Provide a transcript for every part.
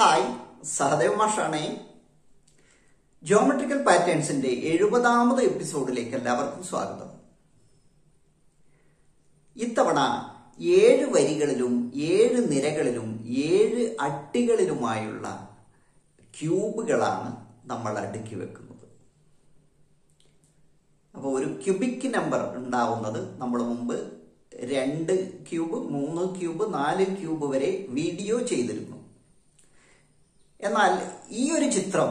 Hi Sahadev മാഷാണ്. Geometrical പാറ്റേൺസിന്റെ 70ാമത് എപ്പിസോഡിലേക്ക് എല്ലാവർക്കും സ്വാഗതം. ഇത്തവണ 7 വരികളിലും 7 നിരകളിലും 7 അട്ടികളിലുമായുള്ള ക്യൂബുകളാണ് നമ്മൾ അടുക്കി വെക്കുന്നത്. അപ്പോൾ ഒരു ക്യൂബിക് നമ്പർ ഉണ്ടാവുന്നത് നമ്മൾ മുമ്പ് 2 ക്യൂബ്, 3 ക്യൂബ്, 4 ക്യൂബ് വരെ വീഡിയോ ചെയ്തിരുന്നു. എന്നാൽ ഈ ഒരു ചിത്രം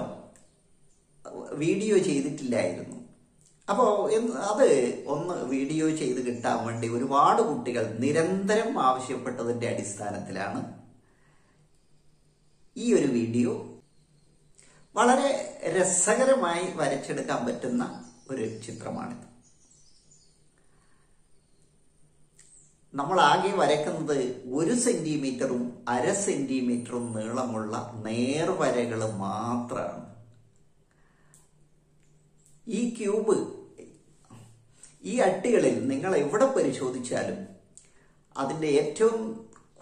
വീഡിയോ ചെയ്തിട്ടില്ലായിരുന്നു. അപ്പോൾ അത് ഒന്ന് വീഡിയോ ചെയ്ത് കിട്ടാൻ വേണ്ടി ഒരുപാട് കുട്ടികൾ നിരന്തരം ആവശ്യപ്പെട്ടതിൻ്റെ അടിസ്ഥാനത്തിലാണ് ഈ ഒരു വീഡിയോ വളരെ രസകരമായി വരച്ചെടുക്കാൻ പറ്റുന്ന ഒരു ചിത്രമാണിത്. നമ്മൾ ആകെ വരയ്ക്കുന്നത് 1 സെന്റിമീറ്ററും 1/2 സെന്റിമീറ്ററും നീളമുള്ള നേർവരകൾ മാത്രമാണ്. ഈ ക്യൂബ്, ഈ അട്ടികളിൽ നിങ്ങൾ എവിടെ പരിശോധിച്ചാലും അതിൻ്റെ ഏറ്റവും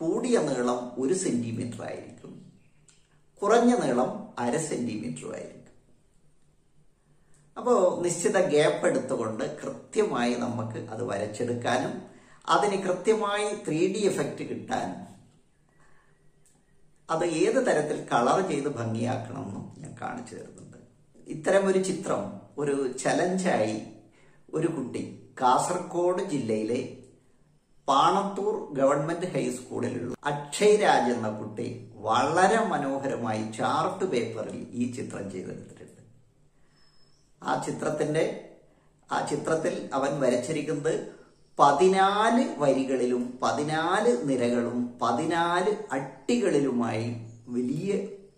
കൂടിയ നീളം 1 സെന്റിമീറ്റർ ആയിരിക്കും, കുറഞ്ഞ നീളം 1/2 സെന്റിമീറ്റർ ആയിരിക്കും. അപ്പോൾ നിശ്ചിത ഗ്യാപ്പ് എടുത്തുകൊണ്ട് കൃത്യമായി നമുക്ക് അത് വരച്ചെടുക്കാനും അതിന് കൃത്യമായി 3D എഫക്റ്റ് കിട്ടാൻ അത് ഏത് തരത്തിൽ കളർ ചെയ്ത് ഭംഗിയാക്കണമെന്നും ഞാൻ കാണിച്ചു തരുന്നുണ്ട്. ഇത്തരമൊരു ചിത്രം ഒരു ചലഞ്ചായി ഒരു കുട്ടി കാസർഗോഡ് ജില്ലയിലെ പാണത്തൂർ ഗവൺമെന്റ് ഹൈസ്കൂളിലുള്ള അക്ഷയ്രാജ് എന്ന കുട്ടി വളരെ മനോഹരമായി ചാർട്ട് പേപ്പറിൽ ഈ ചിത്രം ചെയ്തെടുത്തിട്ടുണ്ട്. ആ ചിത്രത്തിൽ അവൻ വരച്ചിരിക്കുന്നത് 14 വരികളിലും 14 നിരകളും 14 അട്ടികളിലുമായി വലിയ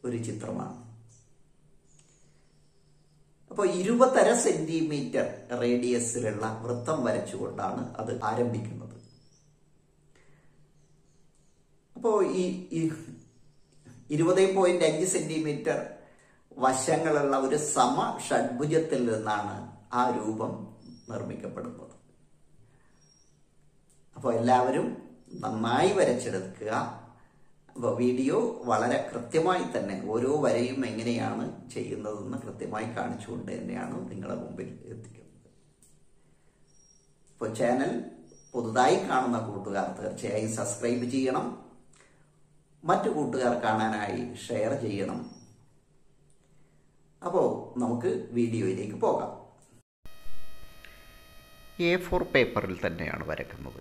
ഒരു ചിത്രമാണ്. അപ്പോൾ 20 സെന്റിമീറ്റർ റേഡിയസിലുള്ള വൃത്തം വരച്ചുകൊണ്ടാണ് അത് ആരംഭിക്കുന്നത്. അപ്പോൾ ഈ 20.5 സെന്റിമീറ്റർ വശങ്ങളുള്ള ഒരു സമ ഷഡ്ഭുജത്തിൽ നിന്നാണ് ആ രൂപം നിർമ്മിക്കപ്പെടുന്നത്. അപ്പോൾ എല്ലാവരും നന്നായി വരച്ചെടുക്കുക. അപ്പോൾ വീഡിയോ വളരെ കൃത്യമായി തന്നെ ഓരോ വരയും എങ്ങനെയാണ് ചെയ്യുന്നതെന്ന് കൃത്യമായി കാണിച്ചുകൊണ്ട് തന്നെയാണ് നിങ്ങളുടെ മുമ്പിൽ എത്തിക്കുന്നത്. അപ്പോൾ ചാനൽ പുതുതായി കാണുന്ന കൂട്ടുകാർ തീർച്ചയായും സബ്സ്ക്രൈബ് ചെയ്യണം, മറ്റു കൂട്ടുകാർ കാണാനായി ഷെയർ ചെയ്യണം. അപ്പോൾ നമുക്ക് വീഡിയോയിലേക്ക് പോകാം. A4 പേപ്പറിൽ തന്നെയാണ് വരയ്ക്കുന്നത്.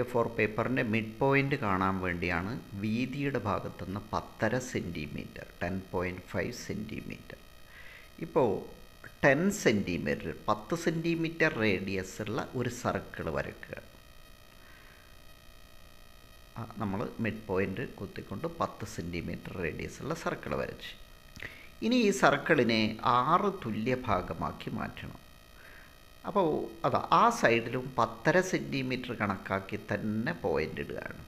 A4 പേപ്പറിൻ്റെ മിഡ് പോയിൻ്റ് കാണാൻ വേണ്ടിയാണ് വീതിയുടെ ഭാഗത്തു നിന്ന് 10.5 സെൻറ്റിമീറ്റർ 10.5 സെൻറ്റിമീറ്റർ. ഇപ്പോൾ 10 സെൻറ്റിമീറ്റർ 10 സെൻറ്റിമീറ്റർ റേഡിയസുള്ള ഒരു സർക്കിൾ വരയ്ക്കുക. നമ്മൾ മിഡ് പോയിൻ്റ് കുത്തിക്കൊണ്ട് 10 സെൻറ്റിമീറ്റർ റേഡിയസുള്ള സർക്കിൾ വരച്ച് ഇനി ഈ സർക്കിളിനെ 6 തുല്യ ഭാഗമാക്കി മാറ്റണം. അപ്പോൾ അതാ ആ സൈഡിലും 10.5 സെൻറ്റിമീറ്റർ കണക്കാക്കി തന്നെ പോയിൻ്റ് ഇടുകയാണ്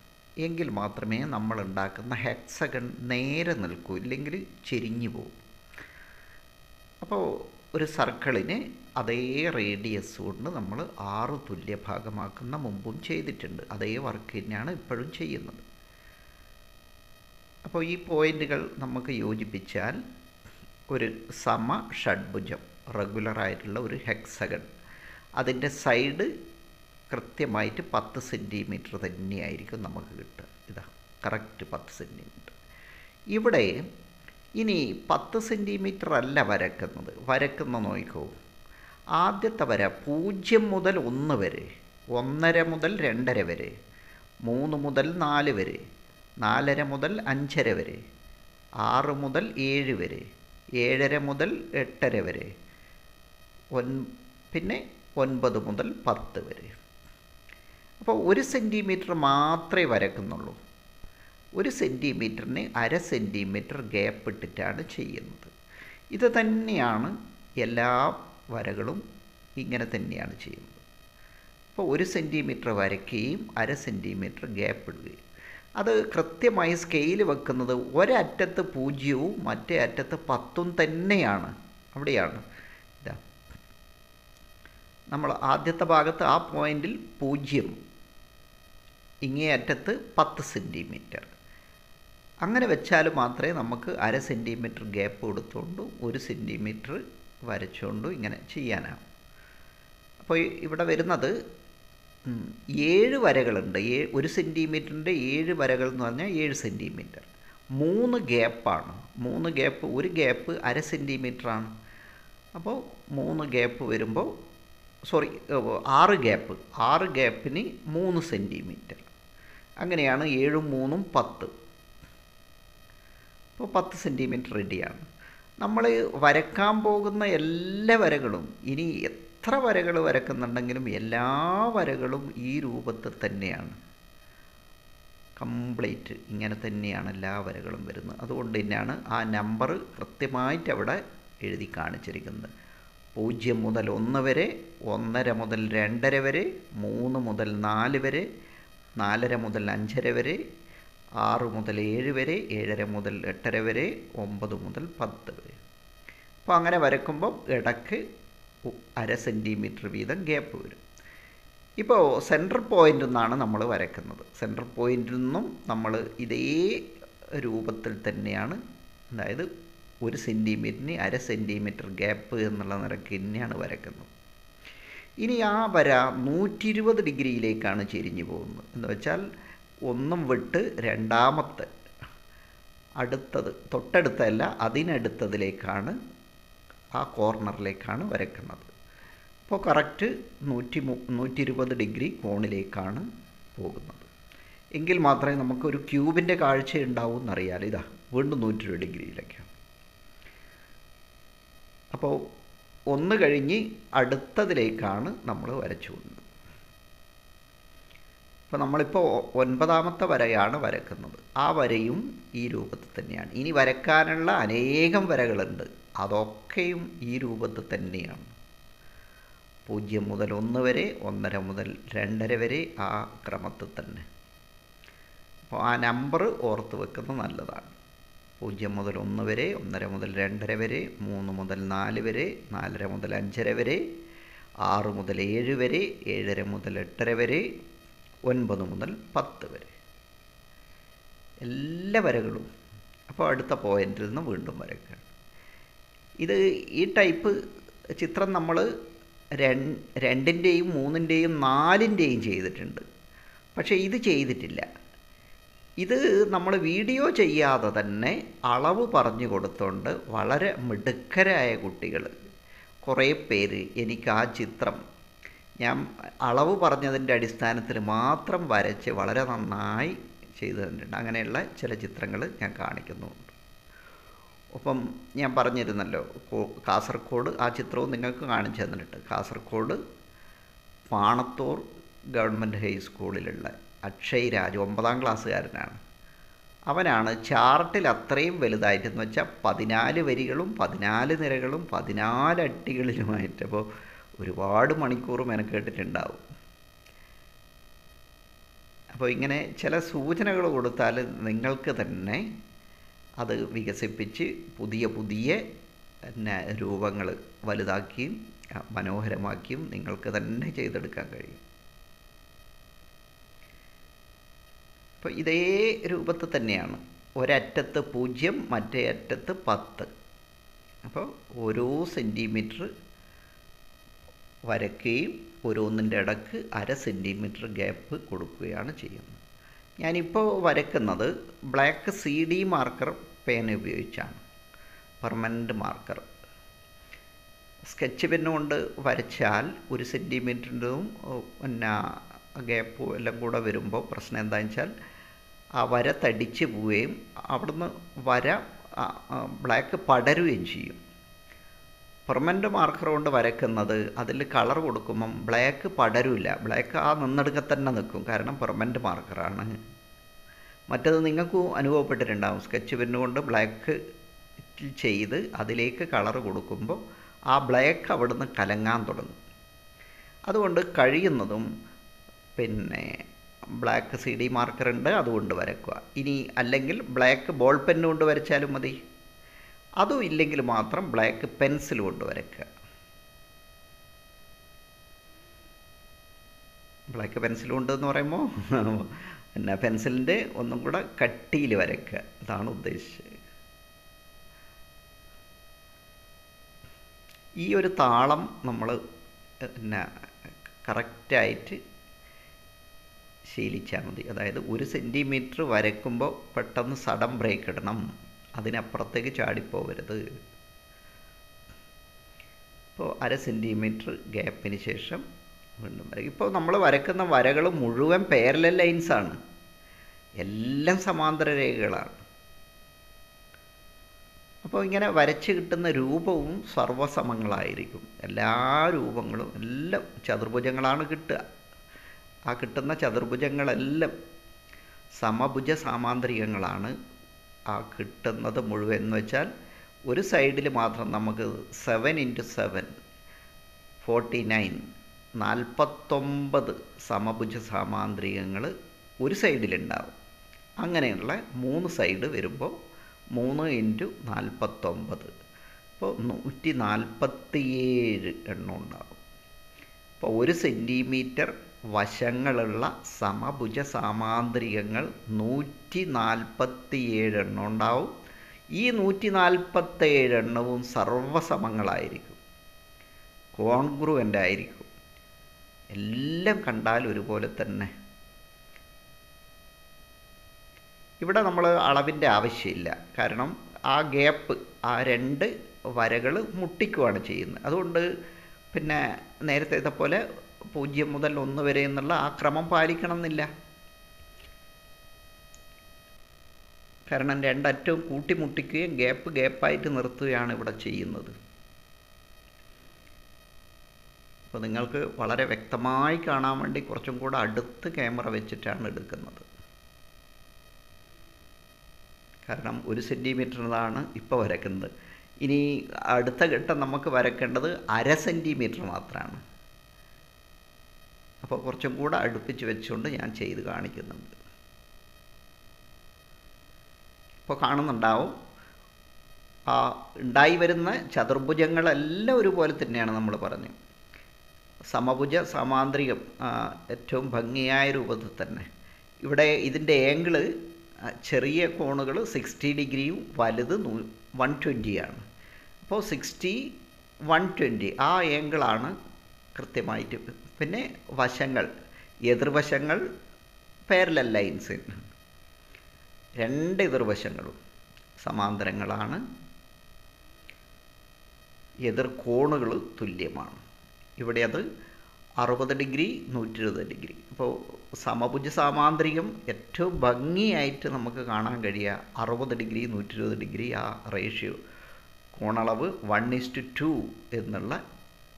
എങ്കിൽ മാത്രമേ നമ്മൾ ഉണ്ടാക്കുന്ന ഹെക്സഗൺ നേരെ നിൽക്കൂ, ഇല്ലെങ്കിൽ ചെരിഞ്ഞു പോകും. അപ്പോൾ ഒരു സർക്കിളിന് അതേ റേഡിയസ് കൊണ്ട് നമ്മൾ 6 തുല്യ ഭാഗമാക്കുന്ന മുമ്പും ചെയ്തിട്ടുണ്ട്. അതേ വർക്ക് തന്നെയാണ് ഇപ്പോഴും ചെയ്യുന്നത്. അപ്പോൾ ഈ പോയിൻ്റുകൾ നമുക്ക് യോജിപ്പിച്ചാൽ ഒരു സമ ഷഡ്ഭുജം, റെഗുലറായിട്ടുള്ള ഒരു ഹെക്സഗൺ, അതിൻ്റെ സൈഡ് കൃത്യമായിട്ട് 10 സെൻറ്റിമീറ്റർ തന്നെയായിരിക്കും നമുക്ക് കിട്ടുക. ഇതാ കറക്റ്റ് 10 സെൻറ്റിമീറ്റർ. ഇവിടെ ഇനി 10 സെൻറ്റിമീറ്റർ അല്ല വരയ്ക്കുന്ന നോക്കൂ. ആദ്യത്തെ വര 0 മുതൽ 1 വരെ, 1.5 മുതൽ 2.5 വരെ, 3 മുതൽ 4 വരെ, 4.5 മുതൽ 5.5 വരെ, 6 മുതൽ 7 വരെ, 7.5 മുതൽ 8.5 വരെ, പിന്നെ 9 മുതൽ 10 വരെ. അപ്പോൾ 1 സെൻറ്റിമീറ്റർ മാത്രമേ വരയ്ക്കുന്നുള്ളൂ. 1 സെൻറ്റിമീറ്ററിന് 1/2 സെൻറ്റിമീറ്റർ ഗ്യാപ്പ് ഇട്ടിട്ടാണ് ചെയ്യുന്നത്. ഇത് തന്നെയാണ് എല്ലാ വരകളും ഇങ്ങനെ തന്നെയാണ് ചെയ്യുന്നത്. അപ്പോൾ 1 സെൻറ്റിമീറ്റർ വരയ്ക്കുകയും 1/2 സെൻറ്റിമീറ്റർ ഗ്യാപ്പ് ഇടുകയും അത് കൃത്യമായി സ്കെയിൽ വെക്കുന്നത് ഒരറ്റത്ത് 0വും മറ്റേ അറ്റത്ത് 10ഉം തന്നെയാണ്. അവിടെയാണ് ഇതാ നമ്മൾ ആദ്യത്തെ ഭാഗത്ത് ആ പോയിന്റിൽ 0, ഇങ്ങേ അറ്റത്ത് 10 സെൻറ്റിമീറ്റർ, അങ്ങനെ വെച്ചാൽ മാത്രമേ നമുക്ക് അര സെൻറ്റിമീറ്റർ ഗ്യാപ്പ് കൊടുത്തുകൊണ്ട് ഒരു സെൻറ്റിമീറ്റർ വരച്ചുകൊണ്ട് ഇങ്ങനെ ചെയ്യാനാവും. അപ്പോൾ ഇവിടെ വരുന്നത് 7 വരകളുണ്ട്. ഒരു സെൻറ്റിമീറ്ററിൻ്റെ 7 വരകൾ എന്ന് പറഞ്ഞാൽ 7 സെൻറ്റിമീറ്റർ. 3 ഗ്യാപ്പാണ്. 3 ഗ്യാപ്പ്, ഒരു ഗ്യാപ്പ് അര സെൻറ്റിമീറ്ററാണ്. അപ്പോൾ 3 ഗ്യാപ്പ് വരുമ്പോൾ, സോറി, 6 ഗ്യാപ്പിന് 3 സെൻറ്റിമീറ്റർ. അങ്ങനെയാണ് 7 3 10. അപ്പോൾ 10 സെൻറ്റിമീറ്റർ റെഡിയാണ്. നമ്മൾ വരക്കാൻ പോകുന്ന എല്ലാ വരകളും, ഇനി എത്ര വരകൾ വരക്കുന്നുണ്ടെങ്കിലും എല്ലാ വരകളും ഈ രൂപത്തിൽ തന്നെയാണ്. കംപ്ലീറ്റ് ഇങ്ങനെ തന്നെയാണ് എല്ലാ വരകളും വരുന്നത്. അതുകൊണ്ട് തന്നെയാണ് ആ നമ്പർ കൃത്യമായിട്ട് അവിടെ എഴുതി കാണിച്ചിരിക്കുന്നത്. 0 മുതൽ 1 വരെ, 1.5 മുതൽ 2.5 വരെ, 3 മുതൽ 4 വരെ, 4.5 മുതൽ 5.5 വരെ, 6 മുതൽ 7 വരെ, 7.5 മുതൽ 8.5 വരെ, 9 മുതൽ 10 വരെ. അപ്പോൾ അങ്ങനെ വരക്കുമ്പം ഇടയ്ക്ക് അര സെൻറ്റിമീറ്റർ വീതം ഗ്യാപ്പ് വരും. ഇപ്പോൾ സെൻറ്റർ പോയിൻ്റിൽ നിന്നാണ് നമ്മൾ വരക്കുന്നത്. സെൻറ്റർ പോയിൻ്റിൽ നിന്നും നമ്മൾ ഇതേ രൂപത്തിൽ തന്നെയാണ്, അതായത് 1 സെൻറ്റിമീറ്ററിന് അര സെൻറ്റിമീറ്റർ ഗ്യാപ്പ് എന്നുള്ള നിരക്ക് തന്നെയാണ് വരക്കുന്നത്. ഇനി ആ വര 120 ഡിഗ്രിയിലേക്കാണ് ചെരിഞ്ഞു പോകുന്നത്. എന്ന് വെച്ചാൽ ഒന്നും വിട്ട് രണ്ടാമത്തെ അടുത്തത്, തൊട്ടടുത്തല്ല അതിനടുത്തതിലേക്കാണ്, ആ കോർണറിലേക്കാണ് വരക്കുന്നത്. അപ്പോൾ കറക്റ്റ് 120 ഡിഗ്രി കോണിലേക്കാണ് പോകുന്നത്. എങ്കിൽ മാത്രമേ നമുക്കൊരു ക്യൂബിൻ്റെ കാഴ്ച ഉണ്ടാവൂ എന്നറിയാലോ. ഇതാ വീണ്ടും 120 ഡിഗ്രിയിലേക്കാണ്. അപ്പോൾ ഒന്ന് കഴിഞ്ഞ് അടുത്തതിലേക്കാണ് നമ്മൾ വരച്ചു പോകുന്നത്. അപ്പോൾ നമ്മളിപ്പോൾ 9ാമത്തെ വരയാണ് വരക്കുന്നത്. ആ വരയും ഈ രൂപത്തിൽ തന്നെയാണ്. ഇനി വരക്കാനുള്ള അനേകം വരകളുണ്ട്. അതൊക്കെയും ഈ രൂപത്തിൽ തന്നെയാണ്. 0 മുതൽ 1 വരെ, 1.5 മുതൽ 2.5 വരെ, ആ ക്രമത്തിൽ തന്നെ. അപ്പോൾ ആ നമ്പർ ഓർത്ത് വെക്കുന്നത് നല്ലതാണ്. 0 മുതൽ 1 വരെ, 1.5 മുതൽ 2.5 വരെ, 3 മുതൽ 4 വരെ, 4.5 മുതൽ 5.5 വരെ, 6 മുതൽ 7 വരെ, 7.5 മുതൽ 8.5 വരെ, 9 മുതൽ 10 വരെ. എല്ലാ വരകളും. അപ്പോൾ അടുത്ത പോയിന്റിൽ നിന്ന് വീണ്ടും വരയ്ക്കുകയാണ്. ഇത് ഈ ടൈപ്പ് ചിത്രം നമ്മൾ 2ൻ്റെയും 3ൻ്റെയും 4ൻ്റെയും ചെയ്തിട്ടുണ്ട്. പക്ഷേ ഇത് ചെയ്തിട്ടില്ല. ഇത് നമ്മൾ വീഡിയോ ചെയ്യാതെ തന്നെ അളവ് പറഞ്ഞു കൊടുത്തുകൊണ്ട് വളരെ മിടുക്കരായ കുട്ടികൾ കുറേ പേര് എനിക്ക് ആ ചിത്രം ഞാൻ അളവ് പറഞ്ഞതിൻ്റെ അടിസ്ഥാനത്തിൽ മാത്രം വരച്ച് വളരെ നന്നായി ചെയ്തു തന്നിട്ടുണ്ട്. അങ്ങനെയുള്ള ചില ചിത്രങ്ങൾ ഞാൻ കാണിക്കുന്നുണ്ട്. ഒപ്പം ഞാൻ പറഞ്ഞിരുന്നല്ലോ, കാസർഗോഡ് ആ ചിത്രവും നിങ്ങൾക്ക് കാണിച്ചു തന്നിട്ടുണ്ട്. കാസർഗോഡ് പാണത്തൂർ ഗവൺമെൻറ് ഹൈസ്കൂളിലുള്ള അക്ഷയ്രാജ് 9ാം ക്ലാസ്സുകാരനാണ്. അവനാണ് ചാർട്ടിൽ അത്രയും വലുതായിട്ടെന്ന് വെച്ചാൽ 14 വരികളും 14 നിരകളും 14 അട്ടികളിലുമായിട്ട്. അപ്പോൾ ഒരുപാട് മണിക്കൂർ മെനക്കേട്ടിട്ടുണ്ടാവും. അപ്പോൾ ഇങ്ങനെ ചില സൂചനകൾ കൊടുത്താൽ നിങ്ങൾക്ക് തന്നെ അത് വികസിപ്പിച്ച് പുതിയ പുതിയ രൂപങ്ങൾ വലുതാക്കിയും മനോഹരമാക്കിയും നിങ്ങൾക്ക് തന്നെ ചെയ്തെടുക്കാൻ കഴിയും. അപ്പോൾ ഇതേ രൂപത്തിൽ തന്നെയാണ്. ഒരറ്റത്ത് 0, മറ്റേ അറ്റത്ത് 10. അപ്പോൾ ഓരോ സെൻറ്റിമീറ്റർ വരയ്ക്കുകയും ഓരോന്നിൻ്റെ ഇടയ്ക്ക് അര സെൻറ്റിമീറ്റർ ഗ്യാപ്പ് കൊടുക്കുകയാണ് ചെയ്യുന്നത്. ഞാനിപ്പോൾ വരയ്ക്കുന്നത് ബ്ലാക്ക് CD മാർക്കർ പേന ഉപയോഗിച്ചാണ്, പെർമനൻ്റ് മാർക്കർ. സ്കെച്ച് പെന്നുകൊണ്ട് വരച്ചാൽ 1 സെൻറ്റിമീറ്ററിൻ്റെതും പിന്നെ ഗ്യാപ്പ് എല്ലാം കൂടെ വരുമ്പോൾ പ്രശ്നം എന്താണെന്ന് വെച്ചാൽ ആ വര തടിച്ച് പോവുകയും അവിടുന്ന് വര ബ്ലാക്ക് പടരുകയും ചെയ്യും. പെർമനൻ്റ് മാർക്കർ കൊണ്ട് വരയ്ക്കുന്നത് അതിൽ കളർ കൊടുക്കുമ്പം ബ്ലാക്ക് പടരില്ല. ബ്ലാക്ക് ആ നിന്നെടുക്കാൻ തന്നെ നിൽക്കും. കാരണം പെർമനൻ്റ് മാർക്കറാണ്. മറ്റത് നിങ്ങൾക്ക് അനുഭവപ്പെട്ടിട്ടുണ്ടാകും. സ്കെച്ച് പെന്നുകൊണ്ട് ബ്ലാക്ക് ചെയ്ത് അതിലേക്ക് കളർ കൊടുക്കുമ്പോൾ ആ ബ്ലാക്ക് അവിടുന്ന് കലങ്ങാൻ തുടങ്ങും. അതുകൊണ്ട് കഴിയുന്നതും പിന്നെ ബ്ലാക്ക് CD മാർക്കറുണ്ട്, അതുകൊണ്ട് വരയ്ക്കുക. ഇനി അല്ലെങ്കിൽ ബ്ലാക്ക് ബോൾ പെന്നുകൊണ്ട് വരച്ചാലും മതി. അതും ഇല്ലെങ്കിൽ മാത്രം ബ്ലാക്ക് പെൻസിൽ കൊണ്ട് വരയ്ക്കുക. ബ്ലാക്ക് പെൻസിൽ കൊണ്ട് എന്ന് പറയുമ്പോൾ പിന്നെ പെൻസിലിൻ്റെ ഒന്നും കൂടെ കട്ടിയിൽ വരയ്ക്കുക, അതാണ് ഉദ്ദേശിച്ചത്. ഈ ഒരു താളം നമ്മൾ പിന്നെ കറക്റ്റായിട്ട് ശീലിച്ചാൽ മതി. അതായത് 1 സെൻറ്റിമീറ്റർ വരയ്ക്കുമ്പോൾ പെട്ടെന്ന് സഡൻ ബ്രേക്ക് ഇടണം, അതിനപ്പുറത്തേക്ക് ചാടിപ്പോകരുത്. ഇപ്പോൾ 1/2 സെൻറ്റിമീറ്റർ ഗ്യാപ്പിന് ശേഷം വീണ്ടും വരയ്ക്കും. ഇപ്പോൾ നമ്മൾ വരയ്ക്കുന്ന വരകൾ മുഴുവൻ പാരലൽ ലൈൻസാണ്, എല്ലാം സമാന്തര രേഖകളാണ്. അപ്പോൾ ഇങ്ങനെ വരച്ച് കിട്ടുന്ന രൂപവും സർവ്വസമങ്ങളായിരിക്കും. എല്ലാ രൂപങ്ങളും എല്ലാം ചതുർഭുജങ്ങളാണ് കിട്ടുക. ആ കിട്ടുന്ന ചതുർഭുജങ്ങളെല്ലാം സമഭുജ സാമാന്തരികങ്ങളാണ് ആ കിട്ടുന്നത് മുഴുവൻ. എന്ന് വെച്ചാൽ ഒരു സൈഡിൽ മാത്രം നമുക്ക് 7 × 7 49 49 സമഭുജ സാമാന്തരികങ്ങൾ ഒരു സൈഡിലുണ്ടാവും. അങ്ങനെയുള്ള 3 സൈഡ് വരുമ്പോൾ 3 × 49 ഇപ്പോൾ 147 എണ്ണം ഉണ്ടാവും. അപ്പോൾ 1 സെൻറ്റിമീറ്റർ വശങ്ങളുള്ള സമഭുജ സാമാന്തരികങ്ങൾ 147 എണ്ണം ഉണ്ടാവും. ഈ 147 എണ്ണവും സർവ്വസമങ്ങളായിരിക്കും, കോൺഗ്രുവൻ്റ് ആയിരിക്കും, എല്ലാം കണ്ടാൽ ഒരുപോലെ തന്നെ. ഇവിടെ നമ്മൾ അളവിൻ്റെ ആവശ്യമില്ല, കാരണം ആ ഗ്യാപ്പ് ആ 2 വരകൾ മുട്ടിക്കുകയാണ് ചെയ്യുന്നത്. അതുകൊണ്ട് പിന്നെ നേരത്തെ പോലെ 0 മുതൽ 1 വരെ എന്നുള്ള ആ ക്രമം പാലിക്കണം എന്നില്ല, കാരണം 2 അറ്റവും കൂട്ടിമുട്ടിക്കുകയും ഗ്യാപ്പ് ഗ്യാപ്പായിട്ട് നിർത്തുകയാണ് ഇവിടെ ചെയ്യുന്നത്. അപ്പോൾ നിങ്ങൾക്ക് വളരെ വ്യക്തമായി കാണാൻ വേണ്ടി കുറച്ചും കൂടെ അടുത്ത് ക്യാമറ വെച്ചിട്ടാണ് എടുക്കുന്നത്, കാരണം 1 സെൻറ്റിമീറ്ററിലാണ് ഇപ്പോൾ വരയ്ക്കുന്നത്. ഇനി അടുത്ത ഘട്ടം നമുക്ക് വരയ്ക്കേണ്ടത് 1/2 സെൻറ്റിമീറ്റർ മാത്രമാണ്. അപ്പോൾ കുറച്ചും കൂടെ അടുപ്പിച്ച് വെച്ചുകൊണ്ട് ഞാൻ ചെയ്ത് കാണിക്കുന്നുണ്ട്. ഇപ്പോൾ കാണുന്നുണ്ടാവും ആ ഉണ്ടായി വരുന്ന ചതുർഭുജങ്ങളെല്ലാം ഒരുപോലെ തന്നെയാണ്. നമ്മൾ പറഞ്ഞു സമഭുജ സാമാന്തരികം ഏറ്റവും ഭംഗിയായ രൂപത്തിൽ തന്നെ. ഇവിടെ ഇതിൻ്റെ ഏങ്കിള് ചെറിയ കോണുകൾ 60 ഡിഗ്രിയും വലുത് 120 ആണ്. അപ്പോൾ 60 120 ആ ഏങ്കിളാണ് കൃത്യമായിട്ട്. പിന്നെ വശങ്ങൾ എതിർവശങ്ങൾ പാരലൽ ലൈൻസ്, 2 എതിർവശങ്ങളും സമാന്തരങ്ങളാണ്, എതിർകോണുകൾ തുല്യമാണ്. ഇവിടെ അത് 60 ഡിഗ്രി 120 ഡിഗ്രി. അപ്പോൾ സമഭുജ സാമാന്തരികം ഏറ്റവും ഭംഗിയായിട്ട് നമുക്ക് കാണാൻ കഴിയുക 60 ഡിഗ്രി 120 ഡിഗ്രി ആ റേഷ്യോ, കോണളവ് 1:2 എന്നുള്ള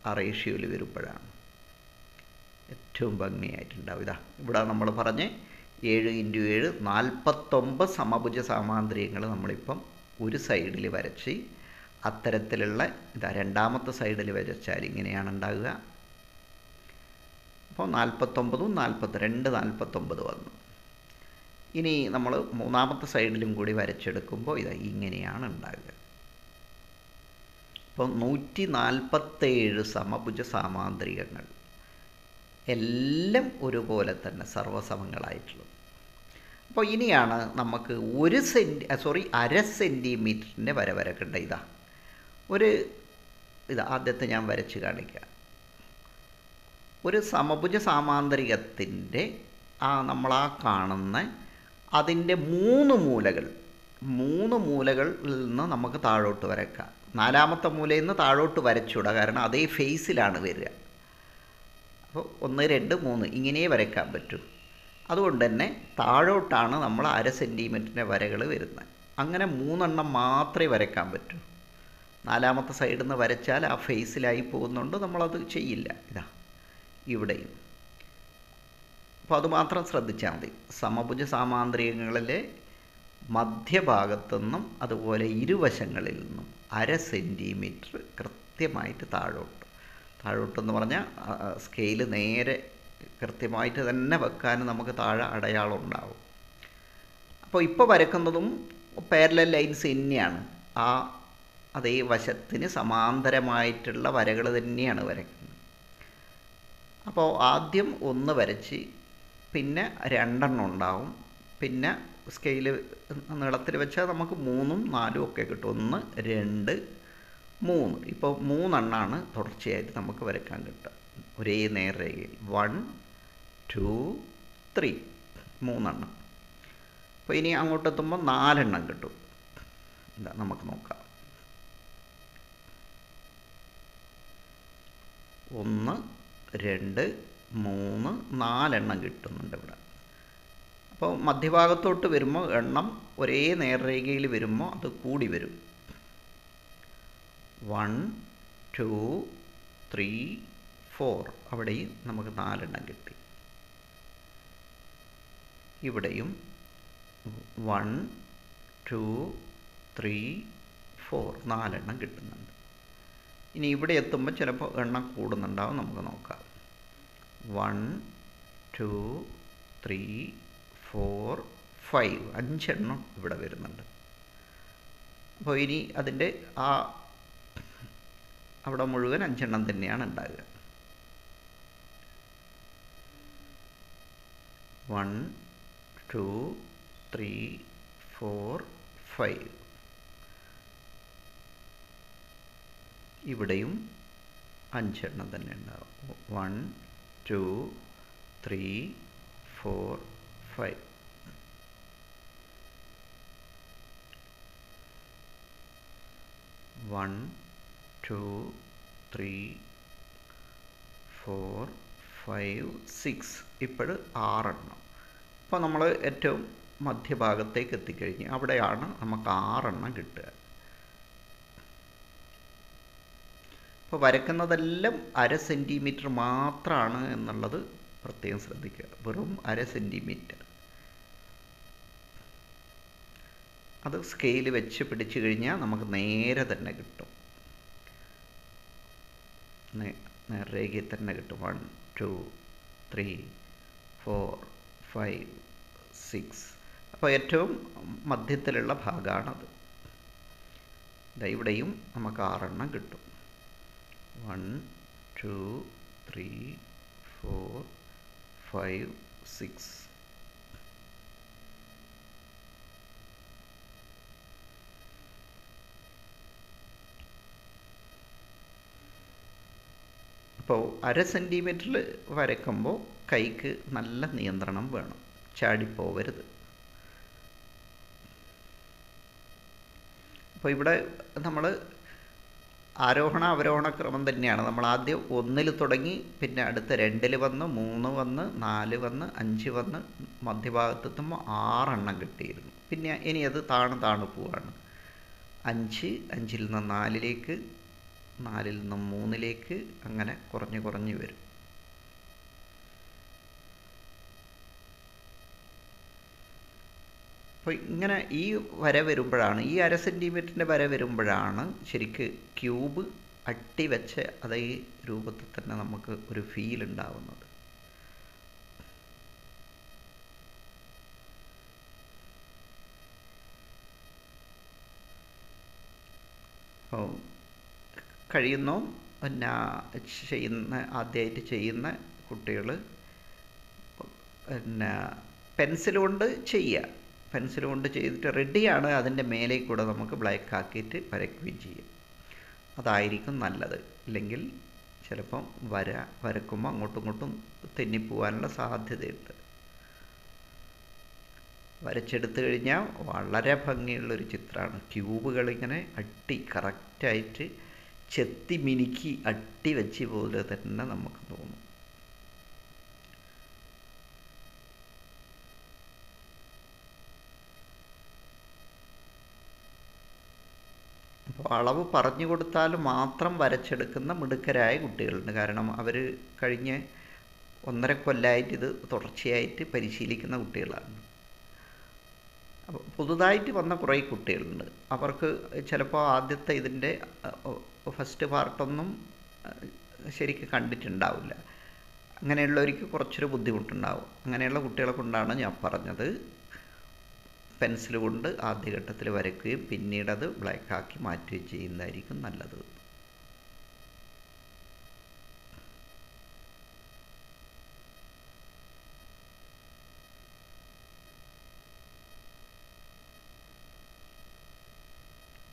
ആ റേഷ്യോയിൽ വരുമ്പോഴാണ് ഏറ്റവും ഭംഗിയായിട്ടുണ്ടാവും. ഇതാ ഇവിടെ നമ്മൾ പറഞ്ഞ് 7 × 7 49 സമഭുജ സാമാന്തരികങ്ങൾ നമ്മളിപ്പം ഒരു സൈഡിൽ വരച്ച് അത്തരത്തിലുള്ള ഇതാ 2-മത്തെ സൈഡിൽ വരച്ചാൽ ഇങ്ങനെയാണ് ഉണ്ടാവുക. അപ്പോൾ 49 വന്നു. ഇനി നമ്മൾ 3-മത്തെ സൈഡിലും കൂടി വരച്ചെടുക്കുമ്പോൾ ഇതാ ഇങ്ങനെയാണ് ഉണ്ടാവുക. അപ്പോൾ 147 സമഭുജ സാമാന്തരികങ്ങൾ എല്ലാം ഒരുപോലെ തന്നെ സർവ്വസമങ്ങളായിട്ടുള്ളത്. അപ്പോൾ ഇനിയാണ് നമുക്ക് 1/2 സെൻറ്റിമീറ്ററിൻ്റെ വര വരക്കേണ്ട. ഇതാ ആദ്യത്തെ ഞാൻ വരച്ച് കാണിക്കാം. ഒരു സമഭുജ സാമാന്തരികത്തിൻ്റെ ആ നമ്മളാ കാണുന്ന അതിൻ്റെ 3 മൂലകളിൽ നിന്ന് നമുക്ക് താഴോട്ട് വരക്കാം. 4-മത്തെ മൂലയിൽ നിന്ന് താഴോട്ട് വരച്ചുവിടുക, കാരണം അതേ ഫേസിലാണ് വരിക. അപ്പോൾ 1 2 3 ഇങ്ങനെ വരയ്ക്കാൻ പറ്റൂ. അതുകൊണ്ട് തന്നെ താഴോട്ടാണ് നമ്മൾ 1/2 സെൻറ്റിമീറ്ററിൻ്റെ വരകൾ വരുന്നത്. അങ്ങനെ 3 എണ്ണം മാത്രമേ വരയ്ക്കാൻ പറ്റൂ. 4-മത്തെ സൈഡിൽ നിന്ന് വരച്ചാൽ ആ ഫേസിലായി പോകുന്നുണ്ട്, നമ്മളത് ചെയ്യില്ല. ഇതാ ഇവിടെയും. അപ്പോൾ അതുമാത്രം ശ്രദ്ധിച്ചാൽ മതി. സമഭുജ സാമാന്തരികങ്ങളിലെ മധ്യഭാഗത്തു നിന്നും അതുപോലെ ഇരുവശങ്ങളിൽ നിന്നും 1/2 സെൻറ്റിമീറ്റർ കൃത്യമായിട്ട് താഴോട്ട്. താഴോട്ടെന്ന് പറഞ്ഞാൽ സ്കെയില് നേരെ കൃത്യമായിട്ട് തന്നെ വെക്കാൻ നമുക്ക് താഴെ അടയാളം ഉണ്ടാവും. അപ്പോൾ ഇപ്പോൾ വരയ്ക്കുന്നതും പാരലൽ ലൈൻസ് തന്നെയാണ്, ആ അതേ വശത്തിന് സമാന്തരമായിട്ടുള്ള വരകൾ തന്നെയാണ് വരയ്ക്കുന്നത്. അപ്പോൾ ആദ്യം 1 വരച്ച് പിന്നെ രണ്ടെണ്ണം ഉണ്ടാവും. പിന്നെ സ്കെയിൽ നീളത്തിൽ വെച്ചാൽ നമുക്ക് 3ഉം 4ഉം ഒക്കെ കിട്ടും. 1 2 3. ഇപ്പോൾ 3 എണ്ണമാണ് തുടർച്ചയായിട്ട് നമുക്ക് വരയ്ക്കാൻ കിട്ടുക ഒരേ നേർരേഖയിൽ. 1 2 3 3 എണ്ണം. അപ്പോൾ ഇനി അങ്ങോട്ടെത്തുമ്പോൾ 4 എണ്ണം കിട്ടും. ഇതാ നമുക്ക് നോക്കാം. 1 2 3 4 എണ്ണം കിട്ടുന്നുണ്ട് ഇവിടെ. അപ്പോൾ മധ്യഭാഗത്തോട്ട് വരുമ്പോൾ എണ്ണം ഒരേ നേർരേഖയിൽ വരുമ്പോൾ അത് കൂടി വരും. 1 2 3 4 അവിടെയും നമുക്ക് 4 എണ്ണം കിട്ടി. ഇവിടെയും 1 2 3 4 4 എണ്ണം കിട്ടുന്നുണ്ട്. ഇനി ഇവിടെ എത്തുമ്പോൾ ചിലപ്പോൾ എണ്ണം കൂടുന്നുണ്ടാവും, നമുക്ക് നോക്കാം. 1 2 3 4 5 5 എണ്ണം ഇവിടെ വരുന്നുണ്ട്. അപ്പോൾ ഇനി അതിൻ്റെ ആ അവിടെ മുഴുവൻ 5 എണ്ണം തന്നെയാണ് ഉണ്ടാകുക. 1 2 3 4 5 ഇവിടെയും 5 എണ്ണം തന്നെ ഉണ്ടാവും. 1 2 3 4 5. One, two, three, four, five, six. ഇപ്പോഴും 6 എണ്ണം. അപ്പോൾ നമ്മൾ ഏറ്റവും മധ്യഭാഗത്തേക്ക് എത്തിക്കഴിഞ്ഞ് അവിടെയാണ് നമുക്ക് 6 എണ്ണം കിട്ടുക. അപ്പോൾ വരയ്ക്കുന്നതെല്ലാം അര സെൻറ്റിമീറ്റർ മാത്രമാണ് എന്നുള്ളത് പ്രത്യേകം ശ്രദ്ധിക്കുക. വെറും അര സെൻറ്റിമീറ്റർ. അത് സ്കെയിൽ വെച്ച് പിടിച്ചു കഴിഞ്ഞാൽ നമുക്ക് നേരെ തന്നെ കിട്ടും, നേർരേഖയിൽ തന്നെ കിട്ടും. 1 2 3 4 5 6. അപ്പോൾ ഏറ്റവും മധ്യത്തിലുള്ള ഭാഗമാണത്. ഇവിടെയും നമുക്ക് 6 എണ്ണം കിട്ടും. 1 2 3 4 5 6. അപ്പോൾ അര സെൻറ്റിമീറ്ററിൽ വരയ്ക്കുമ്പോൾ കൈക്ക് നല്ല നിയന്ത്രണം വേണം, ചാടിപ്പോവരുത്. അപ്പോൾ ഇവിടെ നമ്മൾ ആരോഹണ അവരോഹണ ക്രമം തന്നെയാണ്. നമ്മൾ ആദ്യം 1 തുടങ്ങി, പിന്നെ അടുത്ത 2 വന്ന്, 3 വന്ന്, 4 വന്ന്, 5 വന്ന്, മധ്യഭാഗത്തെത്തുമ്പോൾ 6 എണ്ണം കിട്ടിയിരുന്നു. പിന്നെ ഇനി അത് താണു പോവാണ്. 5 5ൽ നിന്ന് 4ലേക്ക്, 4ൽ നിന്ന് 3ലേക്ക്, അങ്ങനെ കുറഞ്ഞ് വരും. അപ്പോൾ ഇങ്ങനെ ഈ വര വരുമ്പോഴാണ്, ഈ അര സെൻറ്റിമീറ്ററിൻ്റെ വര വരുമ്പോഴാണ് ശരിക്ക് ക്യൂബ് അട്ടി വെച്ച് അതേ രൂപത്തിൽ തന്നെ നമുക്ക് ഒരു ഫീൽ ഉണ്ടാവുന്നത്. അപ്പോൾ കഴിയുന്നു പിന്നെ ആദ്യമായിട്ട് ചെയ്യുന്ന കുട്ടികൾ പിന്നെ പെൻസിൽ കൊണ്ട് ചെയ്യുക. പെൻസിൽ കൊണ്ട് ചെയ്തിട്ട് റെഡിയാണ് അതിൻ്റെ മേലെ കൂടെ നമുക്ക് ബ്ലാക്ക് ആക്കിയിട്ട് വരയ്ക്കുകയും ചെയ്യും. അതായിരിക്കും നല്ലത്. ഇല്ലെങ്കിൽ ചിലപ്പം വരയ്ക്കുമ്പോൾ അങ്ങോട്ടും ഇങ്ങോട്ടും തെന്നിപ്പോവാനുള്ള സാധ്യതയുണ്ട്. വരച്ചെടുത്തു കഴിഞ്ഞാൽ വളരെ ഭംഗിയുള്ളൊരു ചിത്രമാണ്. ക്യൂബുകളിങ്ങനെ അട്ടി കറക്റ്റായിട്ട് ചെത്തി മിനുക്കി അട്ടി വെച്ച് പോലെ തന്നെ നമുക്ക് തോന്നും. അളവ് പറഞ്ഞു കൊടുത്താൽ മാത്രം വരച്ചെടുക്കുന്ന മിടുക്കരായ കുട്ടികളുണ്ട്. കാരണം അവർ കഴിഞ്ഞ 1.5 കൊല്ലമായിട്ട് ഇത് തുടർച്ചയായിട്ട് പരിശീലിക്കുന്ന കുട്ടികളാണ്. അപ്പോൾ പുതുതായിട്ട് വന്ന കുറേ കുട്ടികളുണ്ട്. അവർക്ക് ചിലപ്പോൾ ആദ്യത്തെ ഇതിൻ്റെ ഫസ്റ്റ് പാർട്ടൊന്നും ശരിക്കും കണ്ടിട്ടുണ്ടാവില്ല. അങ്ങനെയുള്ളവർക്ക് കുറച്ചൊരു ബുദ്ധിമുട്ടുണ്ടാവും. അങ്ങനെയുള്ള കുട്ടികളെ കൊണ്ടാണ് ഞാൻ പറഞ്ഞത് പെൻസിൽ കൊണ്ട് ആദ്യഘട്ടത്തിൽ വരയ്ക്കുകയും പിന്നീടത് ബ്ലാക്കാക്കി മാറ്റുകയും ചെയ്യുന്നതായിരിക്കും നല്ലത്.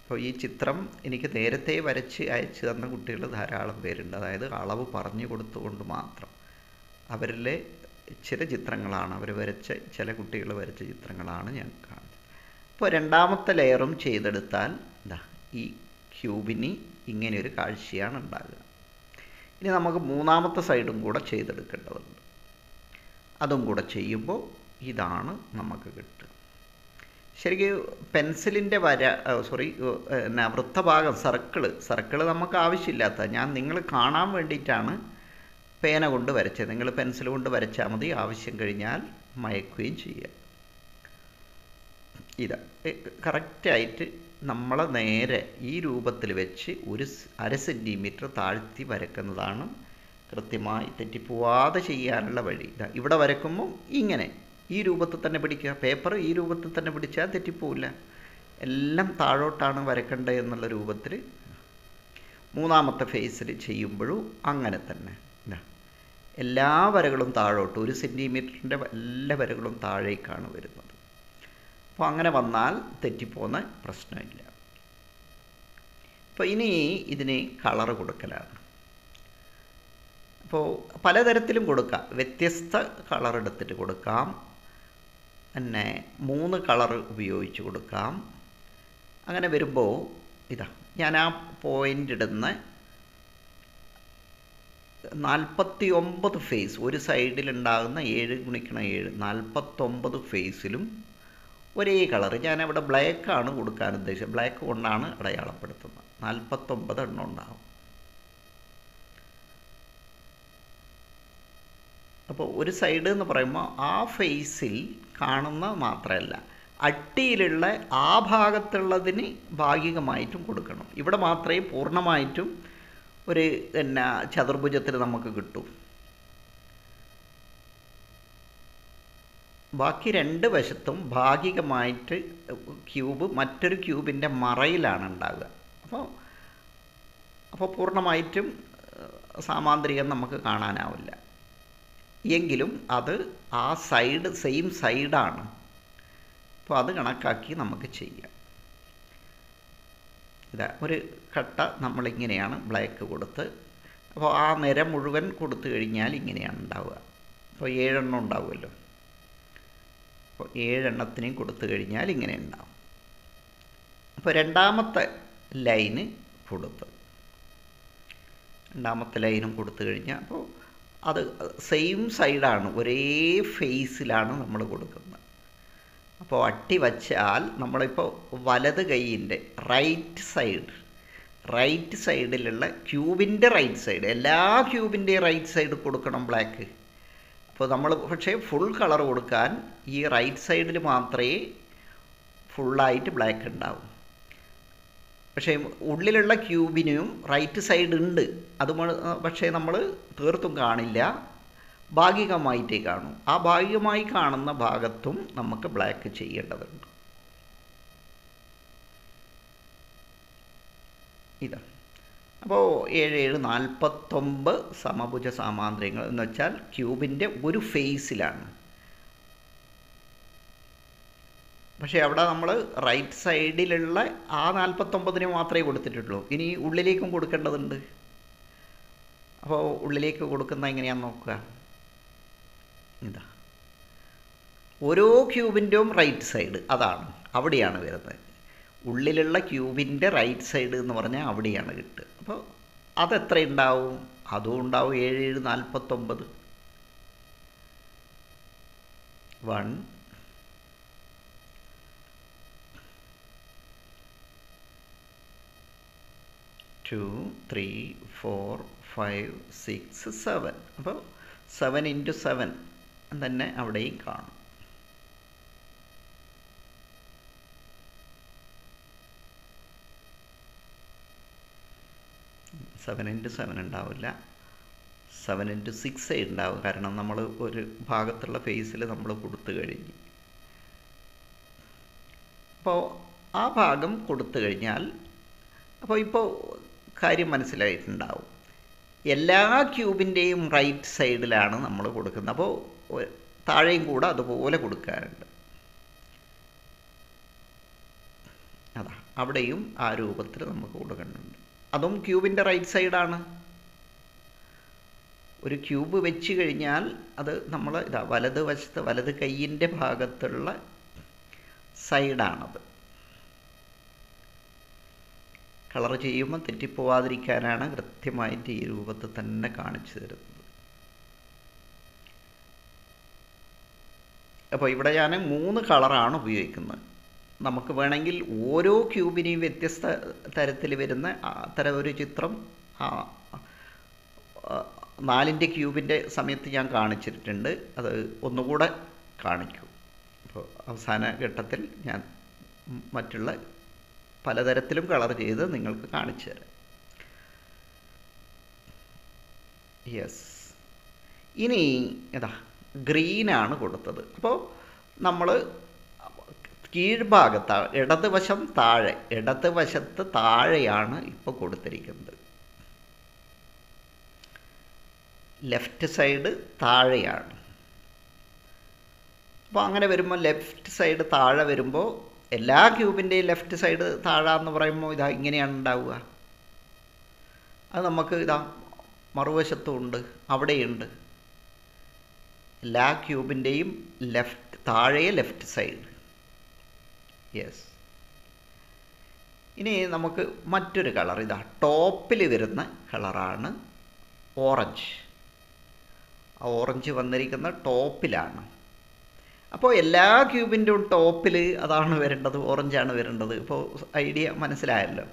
അപ്പോൾ ഈ ചിത്രം എനിക്ക് നേരത്തെ വരച്ച് അയച്ചു തന്ന കുട്ടികൾ ധാരാളം പേരുണ്ട്. അതായത് അളവ് പറഞ്ഞു കൊടുത്തുകൊണ്ട് മാത്രം അവരിലെ ചില ചിത്രങ്ങളാണ് അവർ വരച്ച, ചില കുട്ടികൾ വരച്ച ചിത്രങ്ങളാണ് ഞാൻ കാണുന്നത്. അപ്പോൾ രണ്ടാമത്തെ ലെയറും ചെയ്തെടുത്താൽ എന്താ ഈ ക്യൂബിന് ഇങ്ങനെയൊരു കാഴ്ചയാണ് ഉണ്ടാകുക. ഇനി നമുക്ക് മൂന്നാമത്തെ സൈഡും കൂടെ ചെയ്തെടുക്കേണ്ടതുണ്ട്. അതും കൂടെ ചെയ്യുമ്പോൾ ഇതാണ് നമുക്ക് കിട്ടുക. ശരിക്കും പെൻസിലിൻ്റെ വൃത്തഭാഗം സർക്കിള് നമുക്ക് ആവശ്യമില്ലാത്ത, ഞാൻ നിങ്ങൾ കാണാൻ വേണ്ടിയിട്ടാണ് പേന കൊണ്ട് വരച്ചത്. നിങ്ങൾ പെൻസിൽ കൊണ്ട് വരച്ചാൽ മതി, ആവശ്യം കഴിഞ്ഞാൽ മയക്കുകയും ചെയ്യുക. ഇതാ കറക്റ്റായിട്ട് നമ്മളെ നേരെ ഈ രൂപത്തിൽ വെച്ച് ഒരു 1.5 സെൻറ്റിമീറ്റർ താഴ്ത്തി വരക്കുന്നതാണ് കൃത്യമായി തെറ്റിപ്പോവാതെ ചെയ്യാനുള്ള വഴി. ഇതാ ഇവിടെ വരക്കുമ്പോൾ ഇങ്ങനെ ഈ രൂപത്തിൽ തന്നെ പിടിക്കുക. പേപ്പർ ഈ രൂപത്തിൽ തന്നെ പിടിച്ചാൽ തെറ്റിപ്പോവില്ല. എല്ലാം താഴോട്ടാണ് വരക്കേണ്ടത് എന്നുള്ള രൂപത്തിൽ മൂന്നാമത്തെ ഫേസിൽ ചെയ്യുമ്പോഴും അങ്ങനെ തന്നെ എല്ലാ വരകളും താഴോട്ട് 1 സെൻറ്റിമീറ്ററിൻ്റെ എല്ലാ വരകളും താഴേക്കാണ് വരുന്നത്. അപ്പോൾ അങ്ങനെ വന്നാൽ തെറ്റിപ്പോകുന്ന പ്രശ്നമില്ല. അപ്പോൾ ഇനി ഇതിന് കളറ് കൊടുക്കലാണ്. അപ്പോൾ പലതരത്തിലും കൊടുക്കാം, വ്യത്യസ്ത കളറെടുത്തിട്ട് കൊടുക്കാം, പിന്നെ 3 കളർ ഉപയോഗിച്ച് കൊടുക്കാം. അങ്ങനെ വരുമ്പോൾ ഇതാ ഞാൻ ആ പോയിൻ്റ് ഇടുന്ന 49 ഫേസ്, ഒരു സൈഡിലുണ്ടാകുന്ന 7 ഗുണിക്കണം 7 49 ഫേസിലും ഒരേ കളറ്. ഞാനവിടെ ബ്ലാക്കാണ് കൊടുക്കാൻ ഉദ്ദേശിച്ചത്, ബ്ലാക്ക് കൊണ്ടാണ് അടയാളപ്പെടുത്തുന്നത്. 49 എണ്ണം ഉണ്ടാകും. അപ്പോൾ ഒരു സൈഡ് എന്ന് പറയുമ്പോൾ ആ ഫേസിൽ കാണുന്ന മാത്രമല്ല, അട്ടിയിലുള്ള ആ ഭാഗത്തുള്ളതിന് ഭാഗികമായിട്ടും കൊടുക്കണം. ഇവിടെ മാത്രമേ പൂർണ്ണമായിട്ടും ഒരു ചതുർഭുജത്തിൽ നമുക്ക് കിട്ടും. ബാക്കി 2 വശത്തും ഭാഗികമായിട്ട് ക്യൂബ് മറ്റൊരു ക്യൂബിൻ്റെ മറയിലാണ് ഉണ്ടാകുക. അപ്പോൾ പൂർണ്ണമായിട്ടും സാമാന്തരികം നമുക്ക് കാണാനാവില്ല. എങ്കിലും അത് ആ സൈഡ് സെയിം സൈഡാണ്. അപ്പോൾ അത് കണക്കാക്കി നമുക്ക് ചെയ്യാം. ഇതാ ഒരു കട്ട നമ്മളിങ്ങനെയാണ് ബ്ലാക്ക് കൊടുത്ത്, അപ്പോൾ ആ നിര മുഴുവൻ കൊടുത്തു കഴിഞ്ഞാൽ ഇങ്ങനെയാണ് ഉണ്ടാവുക. അപ്പോൾ 7 എണ്ണം ഉണ്ടാവുമല്ലോ. അപ്പോൾ 7 എണ്ണത്തിനെയും കൊടുത്തു കഴിഞ്ഞാൽ ഇങ്ങനെ ഉണ്ടാവും. അപ്പോൾ രണ്ടാമത്തെ ലൈനും കൊടുത്തു കഴിഞ്ഞാൽ അപ്പോൾ അത് സെയിം സൈഡാണ്, ഒരേ ഫേസിലാണ് നമ്മൾ കൊടുക്കുന്നത്. അപ്പോൾ അട്ടി വച്ചാൽ നമ്മളിപ്പോൾ വലത് കൈയിൻ്റെ റൈറ്റ് സൈഡിലുള്ള ക്യൂബിൻ്റെ റൈറ്റ് സൈഡ്, എല്ലാ ക്യൂബിൻ്റെയും റൈറ്റ് സൈഡ് കൊടുക്കണം ബ്ലാക്ക്. അപ്പോൾ നമ്മൾ പക്ഷേ ഫുൾ കളർ കൊടുക്കാൻ ഈ റൈറ്റ് സൈഡിൽ മാത്രമേ ഫുള്ളായിട്ട് ബ്ലാക്ക് ഉണ്ടാവും. പക്ഷേ ഉള്ളിലുള്ള ക്യൂബിനും റൈറ്റ് സൈഡ് ഉണ്ട്, അത് പക്ഷേ നമ്മൾ തീർത്തും കാണില്ല, ഭാഗികമായിട്ടേ കാണും. ആ ഭാഗികമായി കാണുന്ന ഭാഗത്തും നമുക്ക് ബ്ലാക്ക് ചെയ്യേണ്ടതുണ്ട്. ഇതാ അപ്പോൾ 7, 7, 49 സമഭുജ സാമാന്തരികങ്ങൾ എന്ന് വെച്ചാൽ ക്യൂബിൻ്റെ ഒരു ഫേസിലാണ്. പക്ഷേ അവിടെ നമ്മൾ റൈറ്റ് സൈഡിലുള്ള ആ 49 മാത്രമേ കൊടുത്തിട്ടുള്ളൂ. ഇനി ഉള്ളിലേക്കും കൊടുക്കേണ്ടതുണ്ട്. അപ്പോൾ ഉള്ളിലേക്ക് കൊടുക്കുന്ന എങ്ങനെയാണെന്ന് നോക്കുക. ഇതാ ഓരോ ക്യൂബിൻ്റെയും റൈറ്റ് സൈഡ് അതാണ്, അവിടെയാണ് വരുന്നത്. ഉള്ളിലുള്ള ക്യൂബിൻ്റെ റൈറ്റ് സൈഡ് എന്ന് പറഞ്ഞാൽ അവിടെയാണ് കിട്ടുക. അപ്പോൾ അതെത്ര ഉണ്ടാവും? അതും ഉണ്ടാവും 7, 7, 49. 1, 2, 3, 4, 5, 6, 7. അപ്പോൾ 7 × 7 തന്നെ അവിടെയും കാണും. സെവൻ ഇൻറ്റു 7 ഉണ്ടാവില്ല, 7 × 6 ഉണ്ടാവും. കാരണം നമ്മൾ ഒരു ഭാഗത്തുള്ള ഫേസിൽ നമ്മൾ കൊടുത്തു കഴിഞ്ഞു. അപ്പോൾ ആ ഭാഗം കൊടുത്തു കഴിഞ്ഞാൽ അപ്പോൾ ഇപ്പോൾ കാര്യം മനസ്സിലായിട്ടുണ്ടാവും. എല്ലാ ക്യൂബിൻ്റെയും റൈറ്റ് സൈഡിലാണ് നമ്മൾ കൊടുക്കുന്നത്. അപ്പോൾ താഴെയും കൂടെ അതുപോലെ കൊടുക്കാറുണ്ട്. അതാ അവിടെയും ആ രൂപത്തിൽ നമുക്ക് കൊടുക്കുന്നുണ്ട്. അതും ക്യൂബിൻ്റെ റൈറ്റ് സൈഡാണ്. ഒരു ക്യൂബ് വെച്ച് കഴിഞ്ഞാൽ അത് നമ്മൾ ഇതാ വലതുവശത്ത് വലത് കൈയിൻ്റെ ഭാഗത്തുള്ള സൈഡാണത്. കളർ ചെയ്യുമ്പോൾ തെറ്റിപ്പോവാതിരിക്കാനാണ് കൃത്യമായിട്ട് ഈ രൂപത്തിൽ തന്നെ കാണിച്ചു തരുന്നത്. അപ്പോൾ ഇവിടെ ഞാൻ 3 കളറാണ് ഉപയോഗിക്കുന്നത്. നമുക്ക് വേണമെങ്കിൽ ഓരോ ക്യൂബിനെയും വ്യത്യസ്ത തരത്തിൽ വരുന്ന അത്തരം ഒരു ചിത്രം 4ൻ്റെ ക്യൂബിൻ്റെ സമയത്ത് ഞാൻ കാണിച്ചിട്ടുണ്ട്. അത് ഒന്നുകൂടെ കാണിക്കും. അപ്പോൾ അവസാന ഘട്ടത്തിൽ ഞാൻ മറ്റുള്ള പലതരത്തിലും കളർ ചെയ്ത് നിങ്ങൾക്ക് കാണിച്ചു തരാം. യെസ്, ഇനി ഇതാ ഗ്രീനാണ് കൊടുത്തത്. അപ്പോൾ നമ്മൾ കീഴ്ഭാഗത്ത് ഇടതുവശം താഴെ, ഇടതുവശത്ത് താഴെയാണ് ഇപ്പോൾ കൊടുത്തിരിക്കുന്നത്. ലെഫ്റ്റ് സൈഡ് താഴെയാണ്. അപ്പോൾ അങ്ങനെ വരുമ്പോൾ ലെഫ്റ്റ് സൈഡ് താഴെ വരുമ്പോൾ എല്ലാ ക്യൂബിൻ്റെയും ലെഫ്റ്റ് സൈഡ് താഴെന്ന് പറയുമ്പോൾ ഇതാ ഇങ്ങനെയാണ് ഉണ്ടാവുക. അത് നമുക്ക് ഇതാ മറുവശത്തും ഉണ്ട്, അവിടെയുണ്ട്. എല്ലാ ക്യൂബിൻ്റെയും ലെഫ്റ്റ് താഴെ ലെഫ്റ്റ് സൈഡ്. യെസ്, ഇനി നമുക്ക് മറ്റൊരു കളർ ഇതാ ടോപ്പിൽ വരുന്ന കളറാണ് ഓറഞ്ച്. ആ ഓറഞ്ച് വന്നിരിക്കുന്ന ടോപ്പിലാണ്. അപ്പോൾ എല്ലാ ക്യൂബിൻ്റെ ടോപ്പിൽ അതാണ് വരേണ്ടത്, ഓറഞ്ചാണ് വരേണ്ടത്. ഇപ്പോൾ ഐഡിയ മനസ്സിലായല്ലോ.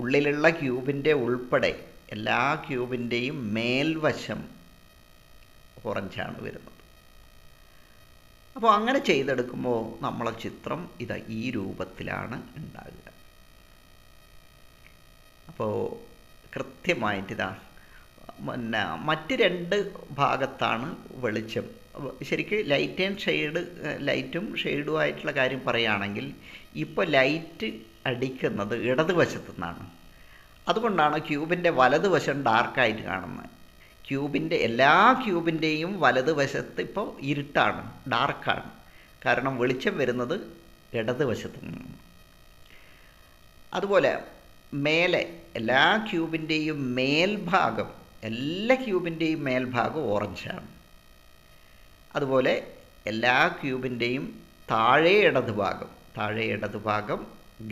ഉള്ളിലുള്ള ക്യൂബിൻ്റെ ഉൾപ്പെടെ എല്ലാ ക്യൂബിൻ്റെയും മേൽവശം ഓറഞ്ചാണ് വരുന്നത്. അപ്പോൾ അങ്ങനെ ചെയ്തെടുക്കുമ്പോൾ നമ്മളെ ചിത്രം ഇതാ ഈ രൂപത്തിലാണ് ഉണ്ടാകുക. അപ്പോൾ കൃത്യമായിട്ടിതാ പിന്നെ മറ്റ് 2 ഭാഗത്താണ് വെളിച്ചം. ശരിക്കും ലൈറ്റ് ആൻഡ് ഷെയ്ഡ്, ലൈറ്റും ഷെയ്ഡുമായിട്ടുള്ള കാര്യം പറയുകയാണെങ്കിൽ ഇപ്പോൾ ലൈറ്റ് അടിക്കുന്നത് ഇടതുവശത്തു നിന്നാണ്. അതുകൊണ്ടാണ് ക്യൂബിൻ്റെ വലതുവശം ഡാർക്കായിട്ട് കാണുന്നത്. ക്യൂബിൻ്റെ എല്ലാ ക്യൂബിൻ്റെയും വലതുവശത്ത് ഇപ്പോൾ ഇരുട്ടാണ്, ഡാർക്കാണ്. കാരണം വെളിച്ചം വരുന്നത് ഇടതുവശത്തു നിന്നാണ്. അതുപോലെ മേലെ എല്ലാ ക്യൂബിൻ്റെയും മേൽഭാഗം, എല്ലാ ക്യൂബിൻ്റെയും മേൽഭാഗം ഓറഞ്ചാണ്. അതുപോലെ എല്ലാ ക്യൂബിൻ്റെയും താഴെ ഇടതുഭാഗം, താഴെ ഇടതുഭാഗം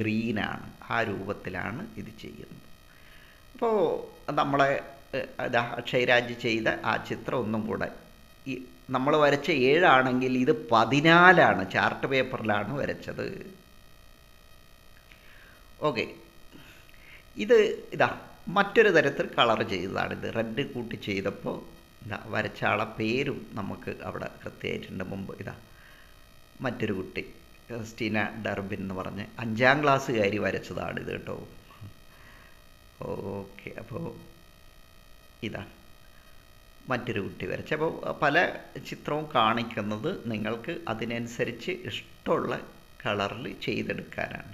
ഗ്രീനാണ്. ആ രൂപത്തിലാണ് ഇത് ചെയ്യുന്നത്. അപ്പോൾ നമ്മളെ അക്ഷയ്രാജ് ചെയ്ത ആ ചിത്രം ഒന്നും കൂടെ, ഈ നമ്മൾ വരച്ച 7ആണെങ്കിൽ ഇത് 14ആണ്, ചാർട്ട് പേപ്പറിലാണ് വരച്ചത്. ഓക്കെ, ഇത് ഇതാ മറ്റൊരു തരത്തിൽ കളർ ചെയ്തതാണിത്. റെഡ് കൂട്ടി ചെയ്തപ്പോൾ ഇതാ വരച്ച ആളെ പേരും നമുക്ക് അവിടെ കൃത്യമായിട്ടുണ്ട്. മുമ്പ് ഇതാ മറ്റൊരു കുട്ടി ക്രിസ്റ്റീന ഡർബിൻ എന്ന് പറഞ്ഞ് 5ാം ക്ലാസ്സുകാരി വരച്ചതാണിത് കേട്ടോ. ഓക്കെ, അപ്പോൾ ഇതാ മറ്റൊരു കുട്ടി വരച്ച. അപ്പോൾ പല ചിത്രവും കാണിക്കുന്നത് നിങ്ങൾക്ക് അതിനനുസരിച്ച് ഇഷ്ടമുള്ള കളറിൽ ചെയ്തെടുക്കാനാണ്.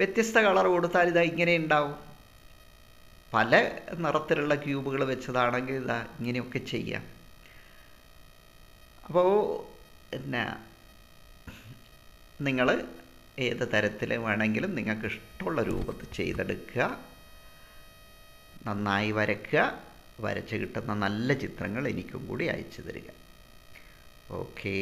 വ്യത്യസ്ത കളർ കൊടുത്താൽ ഇതാ ഇങ്ങനെ ഉണ്ടാവും. പല നിറത്തിലുള്ള ക്യൂബുകൾ വെച്ചതാണെങ്കിൽ ഇതാ ഇങ്ങനെയൊക്കെ ചെയ്യാം. അപ്പോൾ പിന്നെ നിങ്ങൾ ഏത് തരത്തിൽ വേണമെങ്കിലും നിങ്ങൾക്ക് ഇഷ്ടമുള്ള രൂപത്തിൽ ചെയ്തെടുക്കുക. നന്നായി വരയ്ക്കുക. വരച്ച് കിട്ടുന്ന നല്ല ചിത്രങ്ങൾ എനിക്കും കൂടി അയച്ചു തരിക. ഓക്കേ.